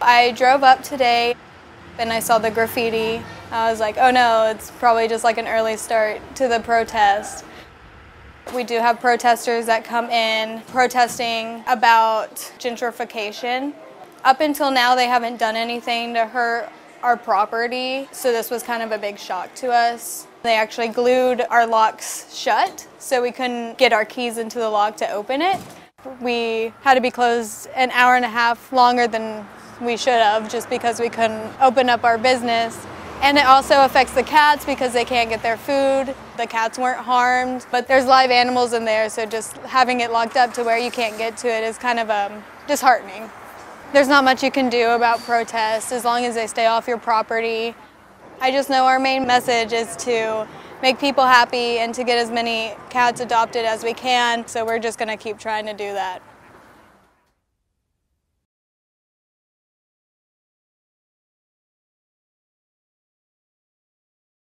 I drove up today and I saw the graffiti. I was like, oh no, it's probably just like an early start to the protest. We do have protesters that come in protesting about gentrification. Up until now, they haven't done anything to hurt our property, so this was kind of a big shock to us. They actually glued our locks shut, so we couldn't get our keys into the lock to open it. We had to be closed an hour and a half longer than we should have just because we couldn't open up our business. And it also affects the cats because they can't get their food. The cats weren't harmed, but there's live animals in there, so just having it locked up to where you can't get to it is kind of disheartening. There's not much you can do about protests as long as they stay off your property. I just know our main message is to make people happy and to get as many cats adopted as we can, so we're just going to keep trying to do that.